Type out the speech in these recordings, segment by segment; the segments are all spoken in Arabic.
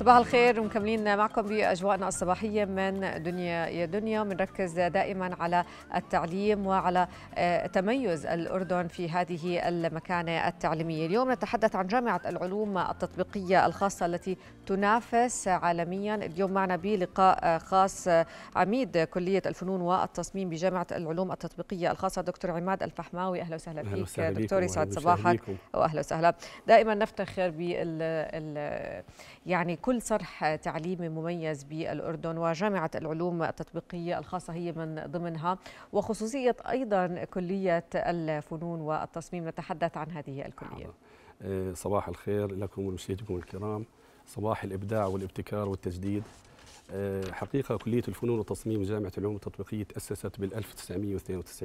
صباح الخير ومكملين معكم بأجواءنا الصباحية من دنيا يا دنيا. بنركز دائما على التعليم وعلى تميز الأردن في هذه المكانة التعليمية. اليوم نتحدث عن جامعة العلوم التطبيقية الخاصة التي تنافس عالميا. اليوم معنا بلقاء خاص عميد كلية الفنون والتصميم بجامعة العلوم التطبيقية الخاصة دكتور عماد الفحماوي. أهلا وسهلا فيك دكتور، يسعد صباحك وأهلا وسهلا. دائما نفتخر بال يعني كل صرح تعليمي مميز بالأردن، وجامعة العلوم التطبيقية الخاصة هي من ضمنها، وخصوصية أيضا كلية الفنون والتصميم. نتحدث عن هذه الكلية. صباح الخير لكم ومشاهديكم الكرام، صباح الإبداع والابتكار والتجديد. حقيقة كلية الفنون والتصميم جامعة العلوم التطبيقية تأسست بال1992.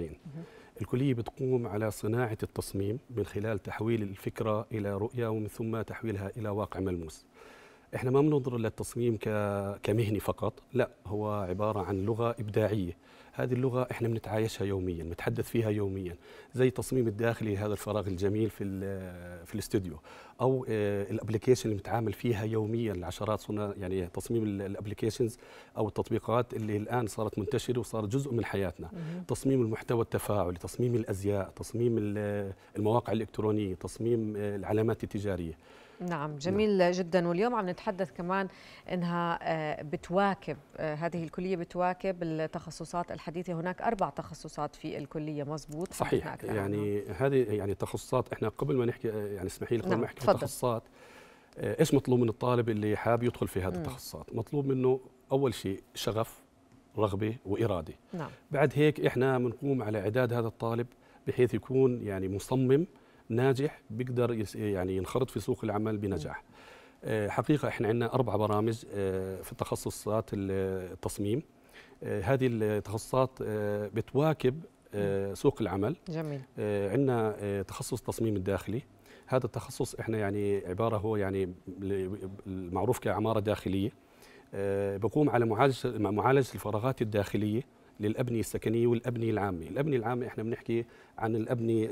الكلية بتقوم على صناعة التصميم من خلال تحويل الفكرة إلى رؤية ومن ثم تحويلها إلى واقع ملموس. احنا ما بننظر للتصميم كمهني فقط، لا، هو عبارة عن لغة إبداعية. هذه اللغة احنا بنتعايشها يوميا، بنتحدث فيها يوميا، زي التصميم الداخلي هذا الفراغ الجميل في الاستوديو، او الابلكيشن اللي بنتعامل فيها يوميا. العشرات صرنا يعني تصميم الابلكيشنز او التطبيقات اللي الان صارت منتشره وصارت جزء من حياتنا. تصميم المحتوى التفاعلي، تصميم الازياء، تصميم المواقع الالكترونية، تصميم العلامات التجارية. نعم جميل. نعم. جدا. واليوم عم نتحدث كمان انها بتواكب، هذه الكليه بتواكب التخصصات الحديثه. هناك 4 تخصصات في الكليه، مزبوط؟ صحيح. يعني هذه يعني تخصصات. احنا قبل ما نحكي يعني اسمحي لي قبل ما نحكي تخصصات، ايش مطلوب من الطالب اللي حاب يدخل في هذه التخصصات؟ مطلوب منه اول شيء شغف، رغبه، واراده. نعم. بعد هيك احنا بنقوم على اعداد هذا الطالب بحيث يكون يعني مصمم ناجح بيقدر يعني ينخرط في سوق العمل بنجاح. حقيقة احنا عندنا 4 برامج في تخصصات التصميم. هذه التخصصات بتواكب سوق العمل. جميل. عندنا تخصص التصميم الداخلي. هذا التخصص احنا يعني عبارة هو يعني المعروف كعمارة داخلية. بقوم على معالجة الفراغات الداخلية للأبنية السكنية والأبنية العامة. الأبنية العامة احنا بنحكي عن الأبنية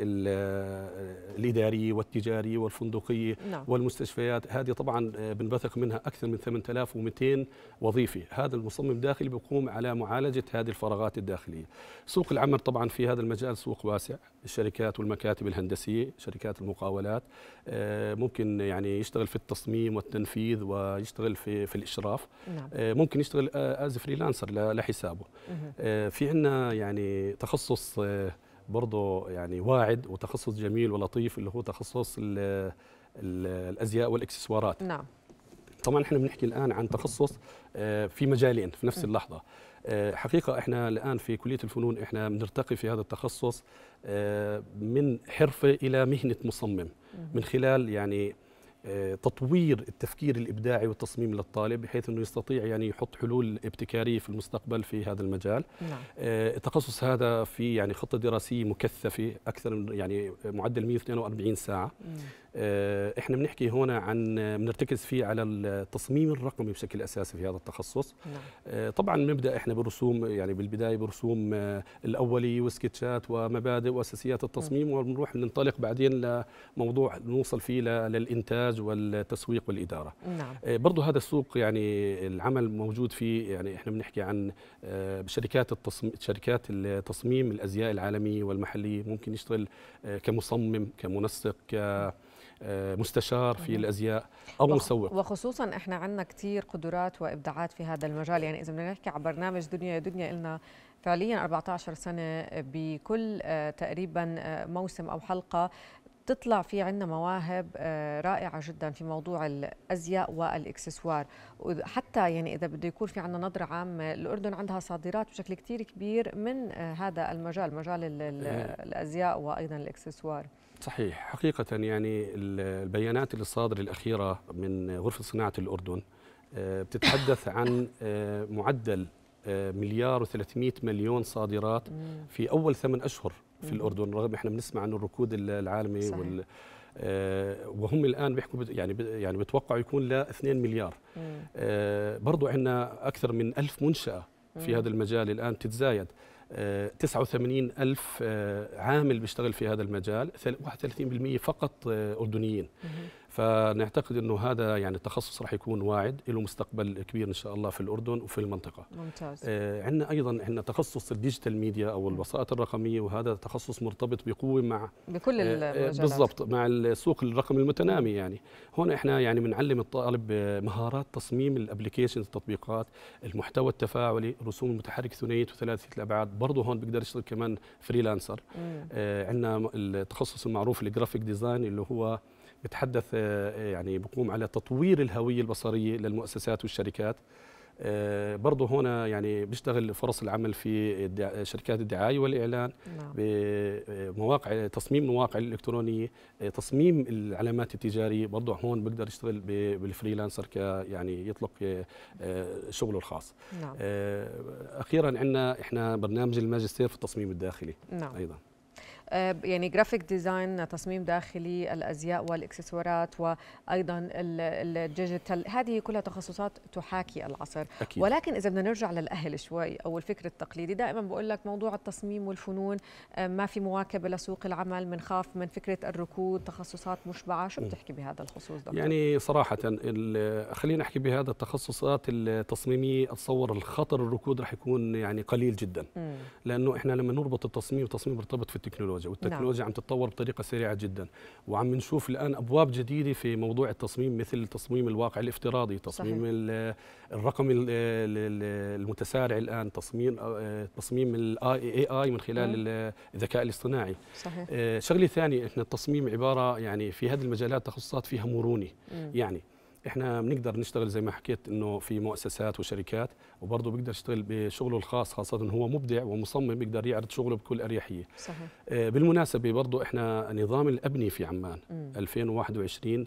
الإدارية والتجارية والفندقية. نعم. والمستشفيات. هذه طبعا بنبثق منها أكثر من 8200 وظيفة. هذا المصمم الداخلي بيقوم على معالجة هذه الفراغات الداخلية. سوق العمل طبعا في هذا المجال سوق واسع، الشركات والمكاتب الهندسية، شركات المقاولات، ممكن يعني يشتغل في التصميم والتنفيذ ويشتغل في الإشراف. نعم. ممكن يشتغل از فريلانسر لحسابه. في عندنا يعني تخصص برضه يعني واعد وتخصص جميل ولطيف اللي هو تخصص الازياء والاكسسوارات. نعم. طبعا احنا بنحكي الان عن تخصص في مجالين في نفس اللحظه. حقيقه احنا الان في كليه الفنون احنا بنرتقي في هذا التخصص من حرفه الى مهنه مصمم من خلال يعني تطوير التفكير الإبداعي والتصميم للطالب بحيث أنه يستطيع يعني يحط حلول ابتكارية في المستقبل في هذا المجال. نعم. التخصص هذا في يعني خطة دراسية مكثفة أكثر من يعني معدل 142 ساعة. احنا بنحكي هنا عن بنرتكز فيه على التصميم الرقمي بشكل اساسي في هذا التخصص. نعم. طبعا بنبدا احنا برسوم يعني بالبدايه برسوم الاوليه وسكتشات ومبادئ واساسيات التصميم. نعم. وبنروح ننطلق بعدين لموضوع نوصل فيه للانتاج والتسويق والاداره. نعم. برضه هذا السوق يعني العمل موجود فيه، يعني احنا بنحكي عن شركات التصميم الازياء العالميه والمحليه. ممكن يشتغل كمصمم، كمنسق، مستشار في الازياء او مسوق. وخصوصا احنا عندنا كثير قدرات وابداعات في هذا المجال. يعني اذا بدنا نحكي عن برنامج دنيا يا دنيا، إلنا فعليا 14 سنه بكل تقريبا موسم او حلقه تطلع في عندنا مواهب رائعة جدا في موضوع الأزياء والإكسسوار. وحتى يعني إذا بده يكون في عندنا نظرة عامة، الأردن عندها صادرات بشكل كتير كبير من هذا المجال، مجال الأزياء وأيضا الإكسسوار. صحيح. حقيقة يعني البيانات اللي صادرة الأخيرة من غرفة صناعة الأردن بتتحدث عن معدل 1,300,000,000 صادرات في أول 8 أشهر في الأردن، رغم احنا بنسمع عن الركود العالمي وهم الآن بيحكوا يعني بتوقعوا يكون ل 2 مليار. برضو عندنا أكثر من 1000 منشأة في هذا المجال الآن تتزايد. 89,000 عامل بيشتغل في هذا المجال، 31% فقط أردنيين. فنعتقد انه هذا يعني التخصص راح يكون واعد له مستقبل كبير ان شاء الله في الاردن وفي المنطقه. ممتاز. عندنا ايضا تخصص الديجيتال ميديا او الوسائط الرقميه، وهذا تخصص مرتبط بقوه مع بكل المجالات بالضبط مع السوق الرقمي المتنامي. يعني هنا احنا يعني بنعلم الطالب مهارات تصميم الابلكيشنز التطبيقات، المحتوى التفاعلي، رسوم المتحرك ثنائيه وثلاثيه الابعاد، برضه هون بيقدر يشتغل كمان فريلانسر. عندنا التخصص المعروف الجرافيك ديزاين اللي هو بتحدث يعني بقوم على تطوير الهوية البصرية للمؤسسات والشركات. برضه هنا يعني بيشتغل فرص العمل في شركات الدعاية والإعلان، بمواقع تصميم مواقع الإلكترونية، تصميم العلامات التجارية، برضه هون بقدر يشتغل بالفريلانسر يعني يطلق شغله الخاص. نعم. أخيرا عندنا إحنا برنامج الماجستير في التصميم الداخلي. نعم. أيضا يعني جرافيك ديزاين، تصميم داخلي، الازياء والاكسسوارات، وايضا الديجيتال، هذه كلها تخصصات تحاكي العصر. أكيد. ولكن اذا بدنا نرجع للاهل شوي او الفكر التقليدي، دائما بقول لك موضوع التصميم والفنون ما في مواكبه لسوق العمل، بنخاف من فكره الركود، تخصصات مشبعه، شو بتحكي بهذا الخصوص دكتور؟ يعني صراحه خلينا نحكي بهذا التخصصات التصميميه، اتصور الخطر الركود راح يكون يعني قليل جدا. لانه احنا لما نربط التصميم، والتصميم مرتبط في التكنولوجيا، والتكنولوجيا نعم. عم تتطور بطريقه سريعه جدا، وعم نشوف الان ابواب جديده في موضوع التصميم، مثل تصميم الواقع الافتراضي، تصميم الرقم المتسارع الان، تصميم الاي من خلال الذكاء الاصطناعي. صحيح. شغله ثانيه، احنا التصميم عباره يعني في هذه المجالات تخصصات فيها مرونه. يعني احنا بنقدر نشتغل زي ما حكيت انه في مؤسسات وشركات، وبرضه بيقدر يشتغل بشغله الخاص، خاصه انه هو مبدع ومصمم بيقدر يعرض شغله بكل اريحيه. صحيح. بالمناسبه برضه احنا نظام الابني في عمان 2021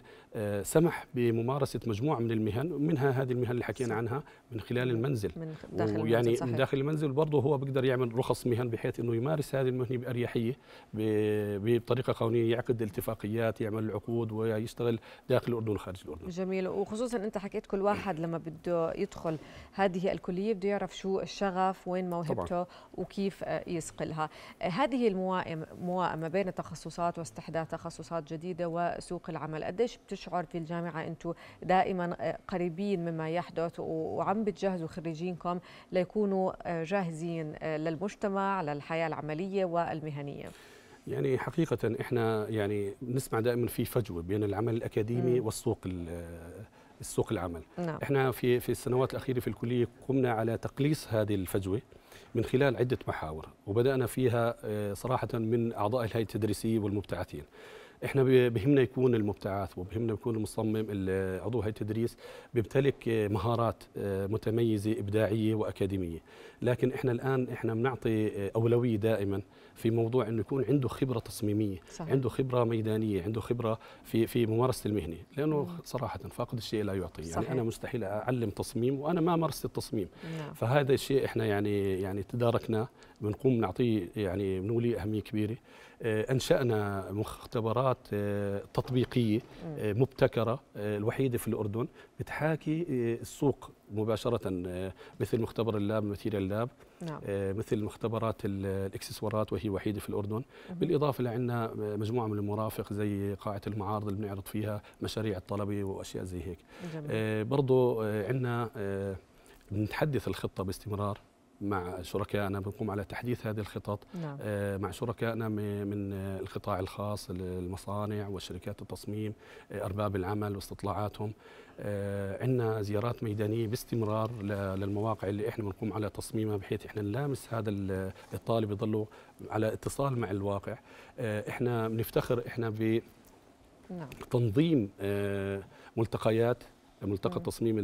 سمح بممارسه مجموعه من المهن، منها هذه المهن اللي حكينا عنها من خلال المنزل، من داخل المنزل. يعني صحيح. من داخل المنزل برضه هو بيقدر يعمل رخص مهن بحيث انه يمارس هذه المهنه باريحيه بطريقه قانونيه، يعقد اتفاقيات، يعمل العقود، ويشتغل داخل الاردن وخارج الاردن. جميل. وخصوصا انت حكيت كل واحد لما بده يدخل هذه الكليه بده يعرف شو الشغف، وين موهبته، وكيف يصقلها. هذه الموائمه بين التخصصات واستحداث تخصصات جديده وسوق العمل، قديش بتشعر في الجامعه انتم دائما قريبين مما يحدث وعم بتجهزوا خريجينكم ليكونوا جاهزين للمجتمع، للحياه العمليه والمهنيه؟ يعني حقيقة احنا يعني نسمع دائما في فجوة بين العمل الأكاديمي والسوق السوق العمل. نعم. احنا في السنوات الأخيرة في الكلية قمنا على تقليص هذه الفجوة من خلال عدة محاور، وبدأنا فيها صراحة من أعضاء الهيئة التدريسية والمبتعثين. احنا بهمنا يكون المبتعث، وبهمنا يكون المصمم عضو هيئه التدريس بيمتلك مهارات متميزه ابداعيه واكاديميه، لكن احنا الان احنا بنعطي اولويه دائما في موضوع انه يكون عنده خبره تصميميه. صحيح. عنده خبره ميدانيه، عنده خبره في ممارسه المهنه، لانه صراحه فاقد الشيء لا يعطي. صحيح. يعني انا مستحيل اعلم تصميم وانا ما مارست التصميم. نعم. فهذا الشيء احنا يعني تداركناه، بنقوم نعطيه يعني بنوليه اهميه كبيره. أنشأنا مختبرات تطبيقية مبتكرة، الوحيدة في الأردن بتحاكي السوق مباشرة، مثل مختبر اللاب، ماتيريال لاب. نعم. مثل مختبرات الاكسسوارات، وهي وحيدة في الأردن. بالإضافة لعنا مجموعة من المرافق زي قاعة المعارض اللي بنعرض فيها مشاريع الطلبة وأشياء زي هيك. برضو عنا بنتحدث الخطة باستمرار مع شركائنا، بنقوم على تحديث هذه الخطط. نعم. مع شركائنا من القطاع الخاص، المصانع والشركات التصميم، أرباب العمل واستطلاعاتهم. عندنا زيارات ميدانية باستمرار للمواقع اللي احنا بنقوم على تصميمها، بحيث احنا نلامس هذا الطالب، يضلوا على اتصال مع الواقع. احنا بنفتخر احنا بتنظيم ملتقى التصميم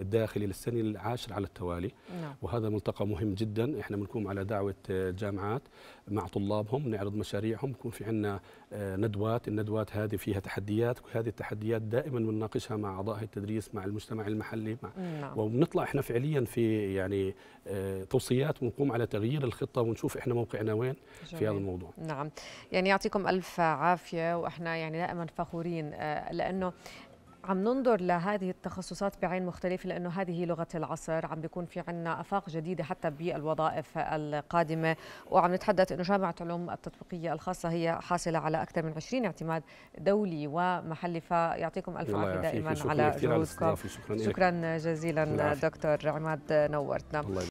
الداخلي للسنة العاشر على التوالي. نعم. وهذا ملتقى مهم جدا، احنا بنقوم على دعوة الجامعات مع طلابهم، نعرض مشاريعهم، بكون في عندنا ندوات، الندوات هذه فيها تحديات، وهذه التحديات دائما بنناقشها مع أعضاء التدريس، مع المجتمع المحلي، نعم. وبنطلع احنا فعليا في يعني توصيات، ونقوم على تغيير الخطة، ونشوف احنا موقعنا وين. جميل. في هذا الموضوع. نعم. يعني يعطيكم ألف عافية، واحنا يعني دائما فخورين لأنه عم ننظر لهذه التخصصات بعين مختلفة لأنه هذه لغة العصر، عم بيكون في عنا آفاق جديدة حتى بالوظائف القادمة، وعم نتحدث أنه جامعة العلوم التطبيقية الخاصة هي حاصلة على أكثر من 20 اعتماد دولي ومحلي، فيعطيكم ألف عافية دائما على جهودكم. شكرا جزيلا دكتور عماد، نورتنا.